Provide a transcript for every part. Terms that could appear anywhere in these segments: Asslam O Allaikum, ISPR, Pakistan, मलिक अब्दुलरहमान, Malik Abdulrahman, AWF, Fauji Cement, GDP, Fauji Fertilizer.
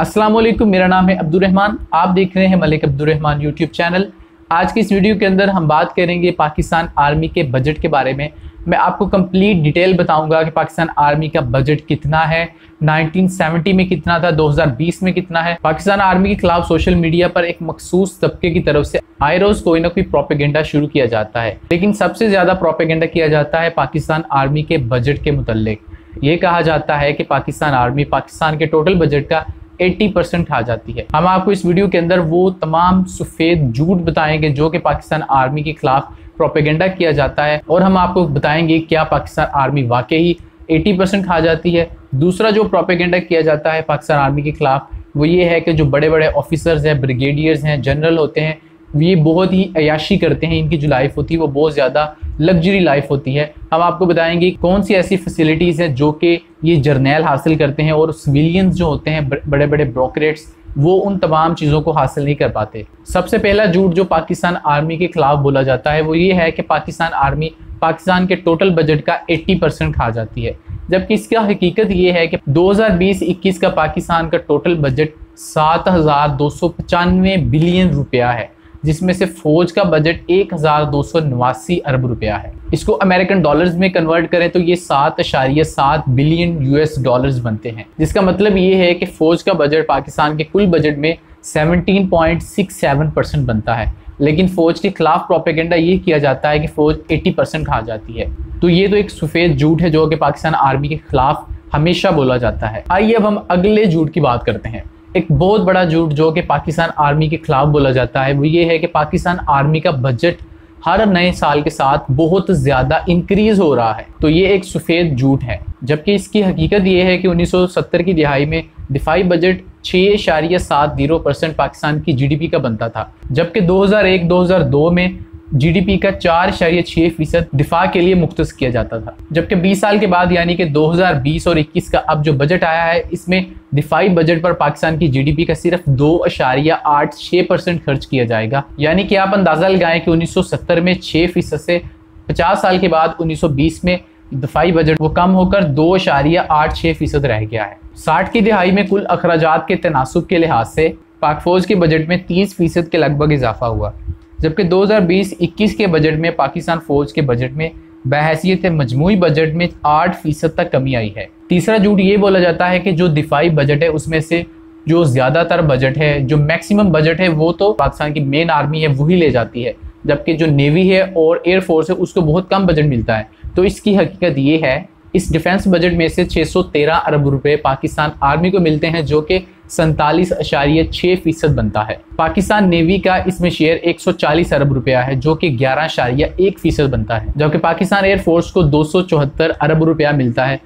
अस्सलाम वालेकुम, मेरा नाम है अब्दुलरहमान। आप देख रहे हैं मलिक अब्दुलरहमान यूट्यूब चैनल। आज की इस वीडियो के अंदर हम बात करेंगे पाकिस्तान आर्मी के बजट के बारे में। मैं आपको कंप्लीट डिटेल बताऊंगा कि पाकिस्तान आर्मी का बजट कितना है, 1970 में कितना था, 2020 में कितना है। पाकिस्तान आर्मी के खिलाफ सोशल मीडिया पर एक मखसूस तबके की तरफ से आए रोज कोई ना कोई प्रोपेगेंडा शुरू किया जाता है, लेकिन सबसे ज़्यादा प्रोपेगेंडा किया जाता है पाकिस्तान आर्मी के बजट के मुतल्लिक। ये कहा जाता है कि पाकिस्तान आर्मी पाकिस्तान के टोटल बजट का 80% खा जाती है। हम आपको इस वीडियो के अंदर वो तमाम सफ़ेद झूठ बताएंगे जो कि पाकिस्तान आर्मी के खिलाफ प्रोपेगेंडा किया जाता है, और हम आपको बताएंगे क्या पाकिस्तान आर्मी वाकई ही 80% खा जाती है। दूसरा जो प्रोपेगेंडा किया जाता है पाकिस्तान आर्मी के खिलाफ वो ये है कि जो बड़े बड़े ऑफिसर्स हैं, ब्रिगेडियर्स हैं, जनरल होते हैं, ये बहुत ही अयाशी करते हैं। इनकी जो लाइफ होती है वो बहुत ज़्यादा लग्जरी लाइफ होती है। हम आपको बताएंगे कौन सी ऐसी फैसिलिटीज़ हैं जो कि ये जर्नैल हासिल करते हैं और सिविलियंस जो होते हैं, बड़े बड़े ब्यूरोक्रेट्स, वो उन तमाम चीज़ों को हासिल नहीं कर पाते। सबसे पहला झूठ जो पाकिस्तान आर्मी के खिलाफ बोला जाता है वो ये है कि पाकिस्तान आर्मी पाकिस्तान के टोटल बजट का 80% खा जाती है, जबकि इसका हकीकत ये है कि 2020-21 का पाकिस्तान का टोटल बजट 7,295 बिलियन रुपया है, जिसमें से फौज का बजट 1,289 अरब रुपया है। इसको अमेरिकन डॉलर्स में कन्वर्ट करें तो ये 7.7 बिलियन US डॉलर्स बनते हैं, जिसका मतलब ये है कि फौज का बजट पाकिस्तान के कुल बजट में 17.67% बनता है। लेकिन फौज के खिलाफ प्रोपेगेंडा ये किया जाता है कि फौज 80% खा जाती है। तो ये तो एक सफ़ेद झूठ है जो कि पाकिस्तान आर्मी के खिलाफ हमेशा बोला जाता है। आइए अब हम अगले झूठ की बात करते हैं। एक बहुत बड़ा झूठ जो कि पाकिस्तान आर्मी के खिलाफ बोला जाता है वो ये है कि पाकिस्तान आर्मी का बजट हर नए साल के साथ बहुत ज़्यादा इंक्रीज़ हो रहा है। तो ये एक सफ़ेद झूठ है, जबकि इसकी हकीकत ये है कि 1970 की दिहाई में दिफाई बजट 6.70% पाकिस्तान की GDP का बनता था, जबकि 2001-2002 में GDP का 4.6% दिफा के लिए मुख्तस किया जाता था। जबकि 20 साल के बाद यानी कि 2020 और 21 का अब जो बजट आया है इसमें दिफाई बजट पर पाकिस्तान की GDP का सिर्फ 2.86% खर्च किया जाएगा। यानी कि आप अंदाज़ा लगाएं कि 1970 में 6% से 50 साल के बाद 1920 में दिफाई बजट वो कम होकर 2.86% रह गया है। 60 की दिहाई में कुल अखराजात के तनासब के लिहाज से पाक फौज के बजट में 30% के लगभग इजाफा हुआ, जबकि 2020-21 के बजट में पाकिस्तान फौज के बजट में बहैसियत मजमूई बजट में 8% तक कमी आई है। तीसरा झूठ ये बोला जाता है कि जो दिफाई बजट है उसमें से जो ज़्यादातर बजट है, जो मैक्सिमम बजट है, वो तो पाकिस्तान की मेन आर्मी है वही ले जाती है, जबकि जो नेवी है और एयरफोर्स है उसको बहुत कम बजट मिलता है। तो इसकी हकीकत ये है, इस डिफेंस बजट में से 613 अरब रुपए पाकिस्तान आर्मी को मिलते हैं, जो कि 47.6% बनता है। पाकिस्तान नेवी का इसमें शेयर 140 अरब रुपया है, जो कि 11.1% बनता है, जबकि पाकिस्तान एयरफोर्स को 274 अरब रुपया मिलता है,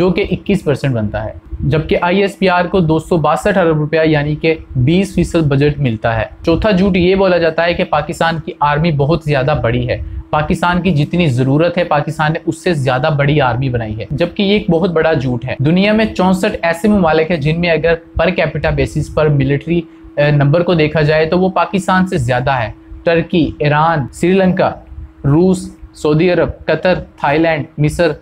जो कि 21% बनता है, जबकि ISPR को 262 अरब रुपया यानी कि 20% बजट मिलता है। चौथा झूठ ये बोला जाता है कि पाकिस्तान की आर्मी बहुत ज़्यादा बड़ी है, पाकिस्तान की जितनी ज़रूरत है पाकिस्तान ने उससे ज़्यादा बड़ी आर्मी बनाई है, जबकि ये एक बहुत बड़ा झूठ है। दुनिया में 64 ऐसे ममालिक हैं जिनमें अगर पर कैपिटा बेसिस पर मिलिट्री नंबर को देखा जाए तो वो पाकिस्तान से ज़्यादा है। टर्की, ईरान, श्रीलंका, रूस, सऊदी अरब, कतर, थाईलैंड, मिस्र,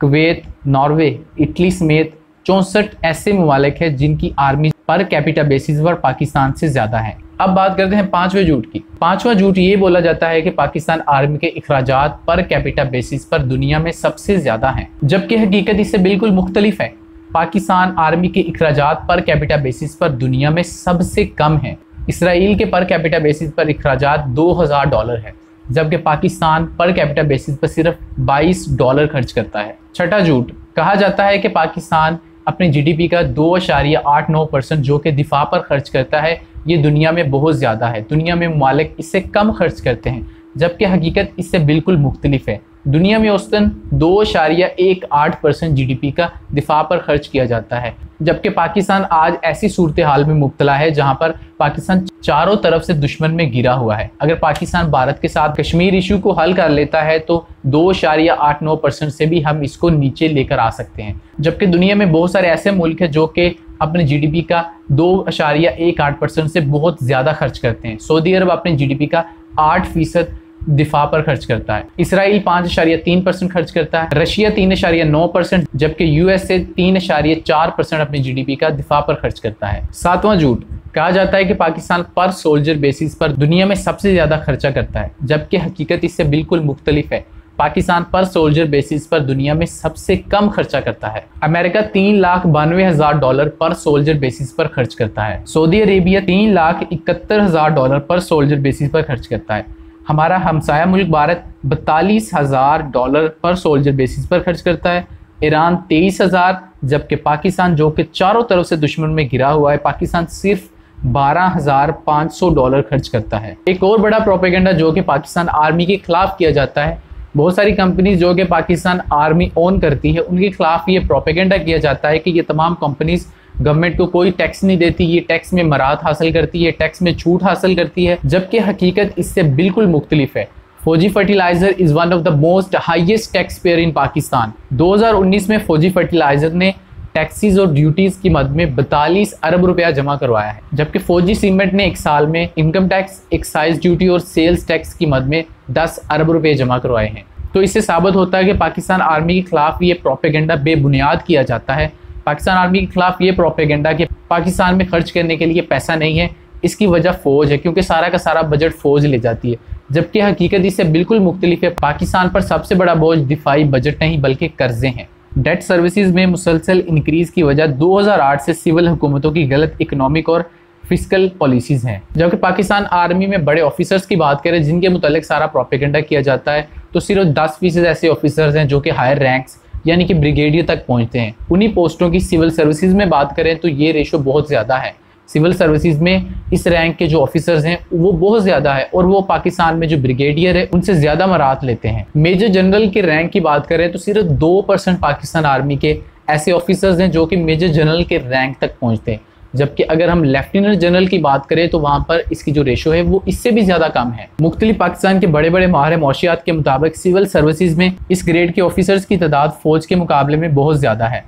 कुवैत, नॉर्वे, इटली समेत 64 ऐसे ममालिक हैं जिनकी आर्मी पर कैपिटा बेसिस पर पाकिस्तान से ज़्यादा है। अब बात करते हैं पांचवें झूठ की। पांचवा झूठ ये बोला जाता है कि पाकिस्तान आर्मी के इखराजात पर कैपिटा बेसिस पर दुनिया में सबसे ज़्यादा हैं, जबकि हकीकत इससे बिल्कुल मुख्तलिफ है। पाकिस्तान आर्मी के इखराजात पर कैपिटा बेसिस पर दुनिया में सबसे कम है। इसराइल के पर कैपिटा बेसिस पर इखराजात $2,000 है, जबकि पाकिस्तान पर कैपिटा बेसिस पर सिर्फ $22 खर्च करता है। छठा झूठ, कहा जाता है कि पाकिस्तान अपने GDP का 2.89% जो कि दिफा पर खर्च करता है, ये दुनिया में बहुत ज़्यादा है। दुनिया में ममालिक इससे कम खर्च करते हैं, जबकि हकीकत इससे बिल्कुल मुख्तलिफ है। दुनिया में औसतन 2.18% GDP का दिफा पर खर्च किया जाता है, जबकि पाकिस्तान आज ऐसी सूरत हाल में मुब्तला है जहां पर पाकिस्तान चारों तरफ से दुश्मन में घिरा हुआ है। अगर पाकिस्तान भारत के साथ कश्मीर इशू को हल कर लेता है तो 2.89% से भी हम इसको नीचे लेकर आ सकते हैं, जबकि दुनिया में बहुत सारे ऐसे मुल्क हैं जो कि अपने GDP का 2.18% से बहुत ज़्यादा खर्च करते हैं। सऊदी अरब अपने GDP का 8% दिफा पर खर्च करता है। इसराइल 5.3% खर्च करता है, रशिया 3.9%, जबकि यूएसए 3.4% अपने जीडीपी का दिफा पर खर्च करता है। सातवां झूठ, कहा जाता है कि पाकिस्तान पर सोल्जर बेसिस पर दुनिया में सबसे ज्यादा खर्चा करता है, जबकि हकीकत इससे बिल्कुल मुख्तलिफ है। पाकिस्तान पर सोल्जर बेसिस पर दुनिया में सबसे कम खर्चा करता है। अमेरिका $3,92,000 पर सोल्जर बेसिस पर खर्च करता है। सऊदी अरेबिया $3,71,000 पर सोल्जर बेसिस पर खर्च करता है। हमारा हमसाया मुल्क भारत $42,000 पर सोल्जर बेसिस पर खर्च करता है। ईरान 23,000, जबकि पाकिस्तान जो कि चारों तरफ से दुश्मन में घिरा हुआ है, पाकिस्तान सिर्फ $12,500 खर्च करता है। एक और बड़ा प्रोपेगेंडा जो कि पाकिस्तान आर्मी के खिलाफ किया जाता है, बहुत सारी कंपनीज जो कि पाकिस्तान आर्मी ओन करती है उनके खिलाफ ये प्रोपेगेंडा किया जाता है कि ये तमाम कंपनीज गवर्नमेंट को कोई टैक्स नहीं देती, ये टैक्स में मराहत हासिल करती है, टैक्स में छूट हासिल करती है, जबकि हकीकत इससे बिल्कुल मुख्तलिफ है। Fauji Fertilizer is one of the most highest tax payer in Pakistan. 2019 में फौजी फर्टिलाइजर ने टैक्सीज और ड्यूटीज की मद में 42 अरब रुपया जमा करवाया है, जबकि फौजी सीमेंट ने एक साल में इनकम टैक्स, एक्साइज ड्यूटी और सेल्स टैक्स की मद में 10 अरब रुपये जमा करवाए हैं। तो इससे साबित होता है कि पाकिस्तान आर्मी के खिलाफ ये प्रोपेगेंडा बेबुनियाद किया जाता है। पाकिस्तान आर्मी के खिलाफ ये प्रोपेगेंडा कि पाकिस्तान में खर्च करने के लिए पैसा नहीं है, इसकी वजह फ़ौज है, क्योंकि सारा का सारा बजट फ़ौज ले जाती है, जबकि हकीकत इससे बिल्कुल मुख्तलिफ है। पाकिस्तान पर सबसे बड़ा बोझ दिफाई बजट नहीं बल्कि कर्जे हैं। डेट सर्विसेज में मुसलसल इंक्रीज़ की वजह 2008 से सिविल हुकूमतों की गलत इकनॉमिक और फिस्कल पॉलिसीज़ हैं। जबकि पाकिस्तान आर्मी में बड़े ऑफिसर्स की बात करें जिनके मुतालिक सारा प्रोपेगेंडा किया जाता है, तो सिर्फ 10% ऐसे ऑफिसर्स हैं जो कि हायर रैंक्स यानी कि ब्रिगेडियर तक पहुंचते हैं। उन्हीं पोस्टों की सिविल सर्विसेज में बात करें तो ये रेशो बहुत ज़्यादा है। सिविल सर्विसेज में इस रैंक के जो ऑफिसर्स हैं वो बहुत ज़्यादा है और वो पाकिस्तान में जो ब्रिगेडियर है उनसे ज़्यादा मराहत लेते हैं। मेजर जनरल के रैंक की बात करें तो सिर्फ 2% पाकिस्तान आर्मी के ऐसे ऑफिसर्स हैं जो कि मेजर जनरल के रैंक तक पहुँचते हैं, जबकि अगर हम लेफ्टिनेंट जनरल की बात करें तो वहाँ पर इसकी जो रेशो है वो इससे भी ज़्यादा कम है। मुख्तलिफ पाकिस्तान के बड़े बड़े माहिर मौशियात के मुताबिक सिविल सर्विसेज में इस ग्रेड के ऑफिसर्स की तादाद फ़ौज के मुकाबले में बहुत ज़्यादा है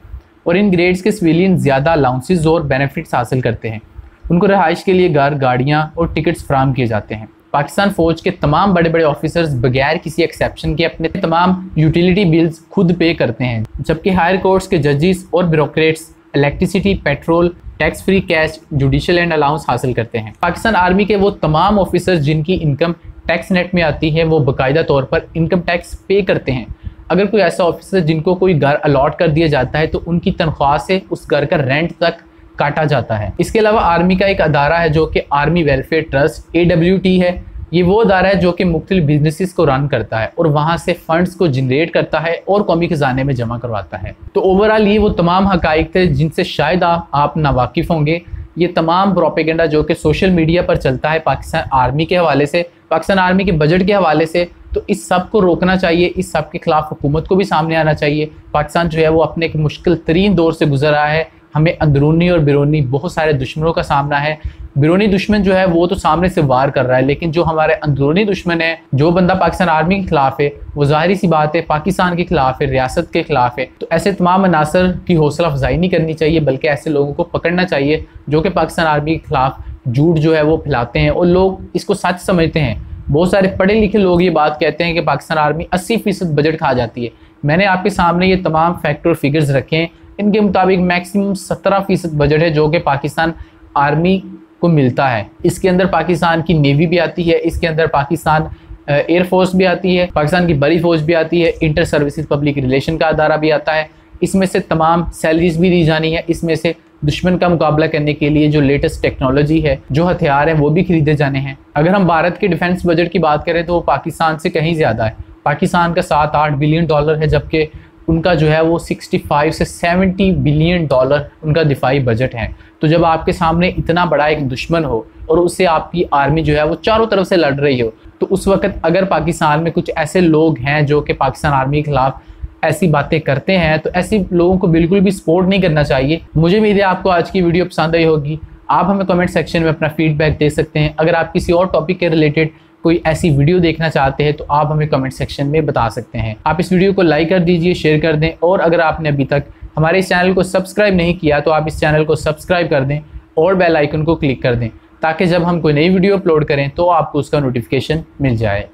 और इन ग्रेड्स के सिविलियन ज़्यादा अलाउंसेस और बेनिफिट्स हासिल करते हैं। उनको रहाइश के लिए घर, गाड़ियाँ और टिकट्स फ्राहम किए जाते हैं। पाकिस्तान फ़ौज के तमाम बड़े बड़े ऑफिसर्स बगैर किसी एक्सेप्शन के अपने तमाम यूटिलिटी बिल्स खुद पे करते हैं, जबकि हायर कोर्ट्स के जजेस और bureaucrats electricity, petrol, tax free cash, judicial and allowance हासिल करते हैं। पाकिस्तान आर्मी के वो तमाम ऑफिसर्स जिनकी इनकम टैक्स नेट में आती है वो बाकायदा तौर पर इनकम टैक्स पे करते हैं। अगर कोई ऐसा ऑफिसर जिनको कोई घर अलॉट कर दिया जाता है तो उनकी तनख्वाह से उस घर का रेंट तक काटा जाता है। इसके अलावा आर्मी का एक अदारा है जो कि आर्मी वेलफेयर ट्रस्ट AWT है। ये वो अदारा है जो कि मुख्तलिफ बिजनेसेस को रन करता है और वहाँ से फंड्स को जनरेट करता है और कौमी खजाने में जमा करवाता है। तो ओवरऑल ये वो तमाम हकाइक थे जिनसे शायद आप नावाकिफ़ होंगे। ये तमाम प्रोपेगेंडा जो कि सोशल मीडिया पर चलता है पाकिस्तान आर्मी के हवाले से, पाकिस्तान आर्मी के बजट के हवाले से, तो इस सब को रोकना चाहिए। इस सब के खिलाफ हुकूमत को भी सामने आना चाहिए। पाकिस्तान जो है वो अपने एक मुश्किल तरीन दौर से गुजर रहा है। हमें अंदरूनी और बिरूनी बहुत सारे दुश्मनों का सामना है। बिरूनी दुश्मन जो है वो तो सामने से वार कर रहा है, लेकिन जो हमारे अंदरूनी दुश्मन है, जो बंदा पाकिस्तान आर्मी के खिलाफ है, वो ज़ाहिर सी बात है पाकिस्तान के खिलाफ है, रियासत के खिलाफ है। तो ऐसे तमाम अनासर की हौसला अफजाई नहीं करनी चाहिए, बल्कि ऐसे लोगों को पकड़ना चाहिए जो कि पाकिस्तान आर्मी के खिलाफ झूठ जो है वो फैलाते हैं और लोग इसको सच समझते हैं। बहुत सारे पढ़े लिखे लोग ये बात कहते हैं कि पाकिस्तान आर्मी 80% बजट खा जाती है। मैंने आपके सामने ये तमाम फैक्ट और फिगर्स रखे हैं, इनके मुताबिक मैक्सिमम 17% बजट है जो कि पाकिस्तान आर्मी को मिलता है। इसके अंदर पाकिस्तान की नेवी भी आती है, इसके अंदर पाकिस्तान एयरफोर्स भी आती है, पाकिस्तान की बड़ी फ़ौज भी आती है, इंटर सर्विसेज पब्लिक रिलेशन का अदारा भी आता है। इसमें से तमाम सैलरीज भी दी जानी है, इसमें से दुश्मन का मुकाबला करने के लिए जो लेटेस्ट टेक्नोलॉजी है, जो हथियार हैं वो भी खरीदे जाने हैं। अगर हम भारत के डिफेंस बजट की बात करें तो वो पाकिस्तान से कहीं ज़्यादा है। पाकिस्तान का $7-8 बिलियन है, जबकि उनका जो है वो 65 से 70 बिलियन डॉलर उनका दिफाई बजट है। तो जब आपके सामने इतना बड़ा एक दुश्मन हो और उससे आपकी आर्मी जो है वो चारों तरफ से लड़ रही हो, तो उस वक्त अगर पाकिस्तान में कुछ ऐसे लोग हैं जो कि पाकिस्तान आर्मी के खिलाफ ऐसी बातें करते हैं, तो ऐसे लोगों को बिल्कुल भी सपोर्ट नहीं करना चाहिए। मुझे उम्मीद है आपको आज की वीडियो पसंद आई होगी। आप हमें कमेंट सेक्शन में अपना फीडबैक दे सकते हैं। अगर आप किसी और टॉपिक के रिलेटेड कोई ऐसी वीडियो देखना चाहते हैं तो आप हमें कमेंट सेक्शन में बता सकते हैं। आप इस वीडियो को लाइक कर दीजिए, शेयर कर दें, और अगर आपने अभी तक हमारे इस चैनल को सब्सक्राइब नहीं किया तो आप इस चैनल को सब्सक्राइब कर दें और बेल आइकन को क्लिक कर दें, ताकि जब हम कोई नई वीडियो अपलोड करें तो आपको उसका नोटिफिकेशन मिल जाए।